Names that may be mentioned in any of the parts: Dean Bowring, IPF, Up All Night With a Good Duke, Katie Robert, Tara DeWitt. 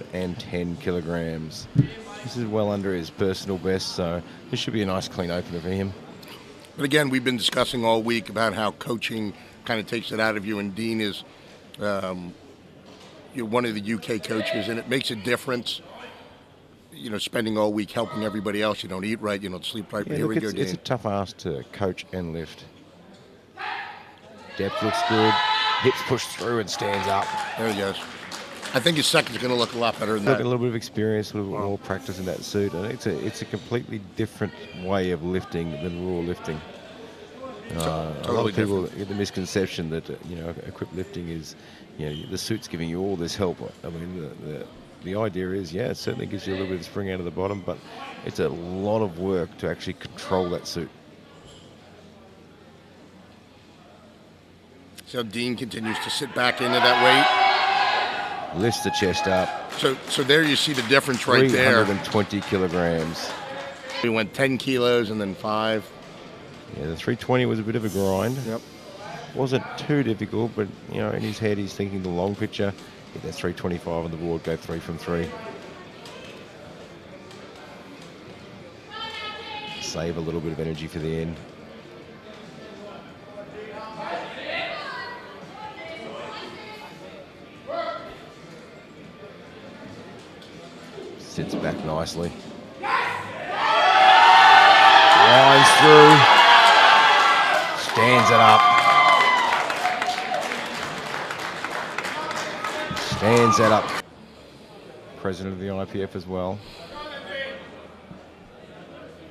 110 kilograms. This is well under his personal best, so this should be a nice clean opener for him. But again, we've been discussing all week about how coaching kind of takes it out of you, and Dean is you're one of the UK coaches, and it makes a difference, you know, spending all week helping everybody else. You don't eat right, you don't sleep right, but here we go, Dean. It's a tough ask to coach and lift. Depth looks good, hips pushed through and stands up. There he goes. I think his second's going to look a lot better than that. A little bit of experience, a little bit more practice in that suit. I think it's a completely different way of lifting than raw lifting. Totally a lot of people get the misconception that you know, equipped lifting is, you know, the suit's giving you all this help. I mean, the idea is, yeah, it certainly gives you a little bit of spring out of the bottom, but it's a lot of work to actually control that suit. So Dean continues to sit back into that weight. Lifts the chest up. So there you see the difference right there. 320 kilograms. We went 10 kilos and then 5. Yeah, the 320 was a bit of a grind. Yep. Wasn't too difficult, but, you know, in his head he's thinking the long picture. Get that 325 on the board, go 3 from 3. Save a little bit of energy for the end. Sits back nicely. Lines through. Stands it up. Stands that up. President of the IPF as well.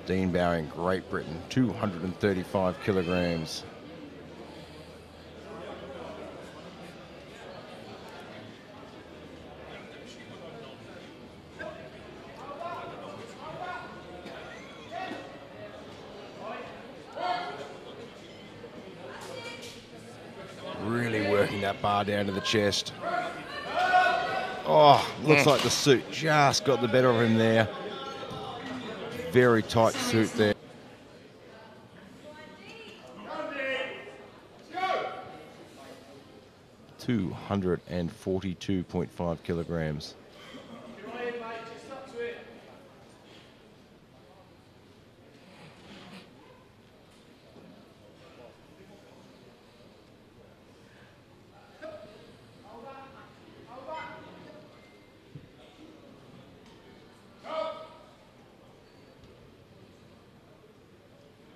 Dean Bowring, Great Britain, 235 kilograms. Really working that bar down to the chest. Oh, looks like the suit just got the better of him there. Very tight suit there. Go. 242.5 kilograms.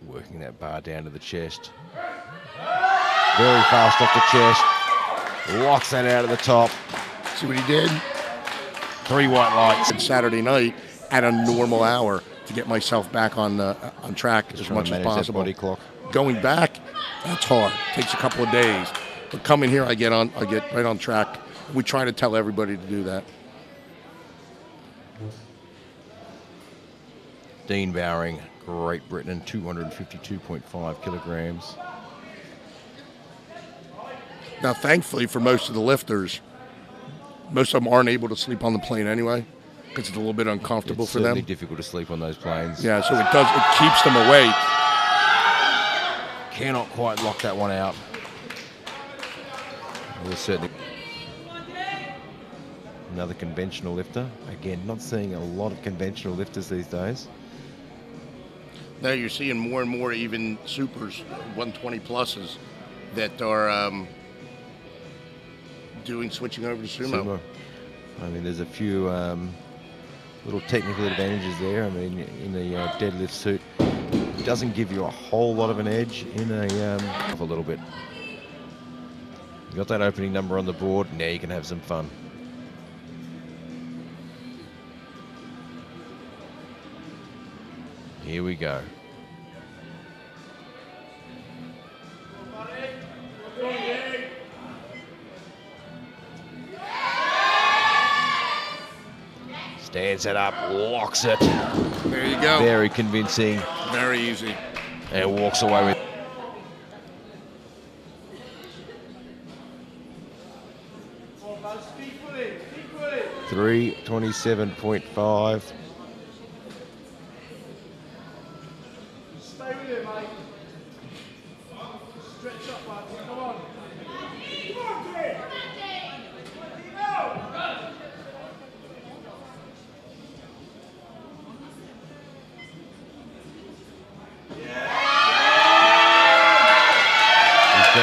Working that bar down to the chest. Very fast off the chest. Locks that out of the top. See what he did? 3 white lights on Saturday night at a normal hour to get myself back on track as much as possible. Body clock. Going back, that's hard. Takes a couple of days. But coming here, I get right on track. We try to tell everybody to do that. Dean Bowring, Great Britain, 252.5 kilograms. Now, thankfully for most of the lifters, most of them aren't able to sleep on the plane anyway because it's a little bit uncomfortable for them. It's difficult to sleep on those planes. Yeah, so it keeps them awake. Cannot quite lock that one out. Well, certainly. Another conventional lifter. Again, not seeing a lot of conventional lifters these days. Now you're seeing more and more even supers, 120 pluses, that are switching over to sumo. I mean, there's a few little technical advantages there. I mean, in the deadlift suit, it doesn't give you a whole lot of an edge. In a little bit. You got that opening number on the board. Now you can have some fun. Here we go. Stands it up, locks it. There you go. Very convincing. Very easy. And walks away with. It. 327.5.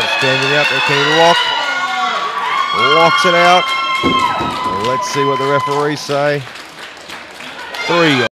standing up, they're keen to lock. Locks it out. Let's see what the referees say. 3